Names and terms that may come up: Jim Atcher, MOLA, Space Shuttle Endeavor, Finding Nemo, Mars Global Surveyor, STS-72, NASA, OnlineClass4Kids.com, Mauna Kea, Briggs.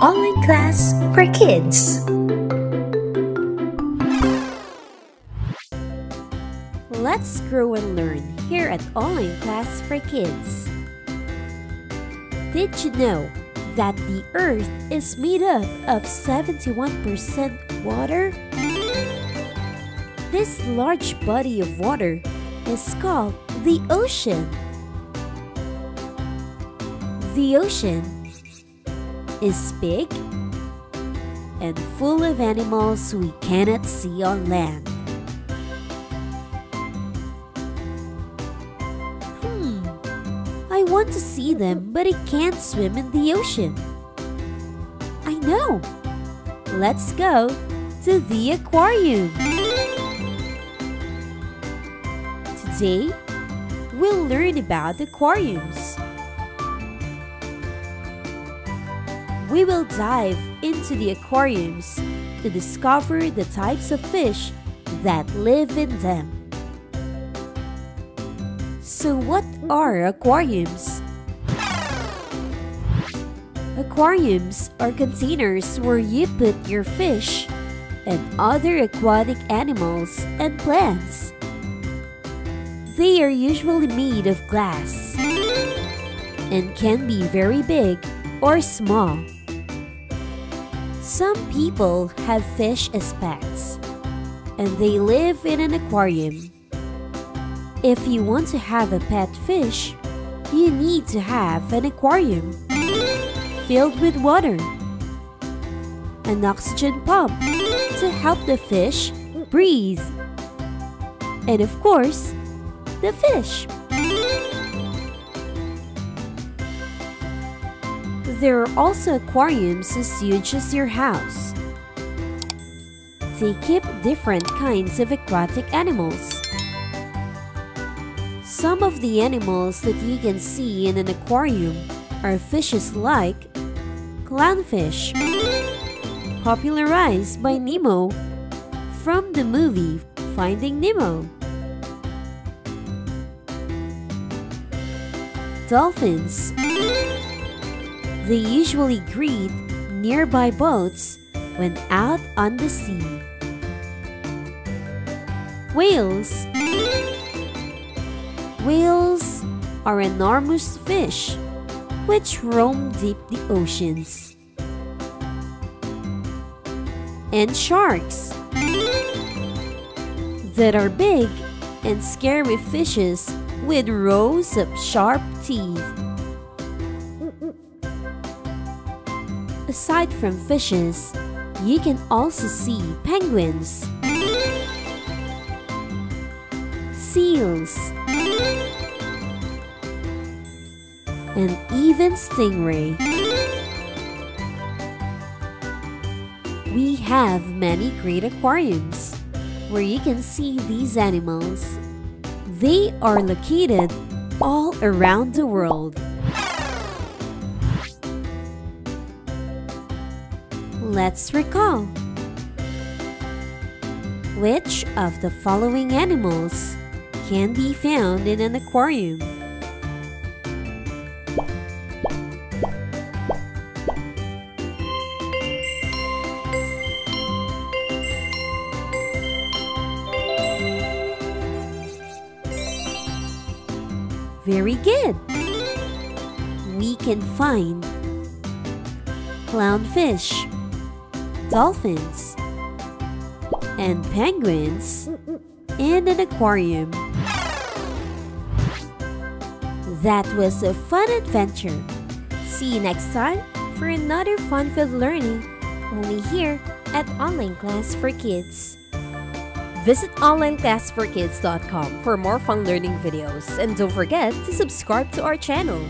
Online class for kids. Let's grow and learn here at Online Class for Kids. Did you know that the Earth is made up of 71% water? This large body of water is called the ocean. The ocean is big and full of animals we cannot see on land. I want to see them, but I can't swim in the ocean. I know! Let's go to the aquarium! Today, we'll learn about aquariums. We will dive into the aquariums to discover the types of fish that live in them. So what are aquariums? Aquariums are containers where you put your fish and other aquatic animals and plants. They are usually made of glass and can be very big or small. Some people have fish as pets, and they live in an aquarium. If you want to have a pet fish, you need to have an aquarium filled with water, an oxygen pump to help the fish breathe, and of course, the fish. There are also aquariums as huge as your house. They keep different kinds of aquatic animals. Some of the animals that you can see in an aquarium are fishes like clownfish, popularized by Nemo from the movie Finding Nemo. Dolphins. They usually greet nearby boats when out on the sea. Whales. Whales are enormous fish which roam deep the oceans. And sharks, that are big and scary fishes with rows of sharp teeth. Aside from fishes, you can also see penguins, seals, and even stingray. We have many great aquariums where you can see these animals. They are located all around the world. Let's recall. Which of the following animals can be found in an aquarium? Very good! We can find clownfish, dolphins, and penguins in an aquarium. That was a fun adventure. See you next time for another fun-filled learning only here at Online Class for Kids. Visit OnlineClass4Kids.com for more fun learning videos, and don't forget to subscribe to our channel.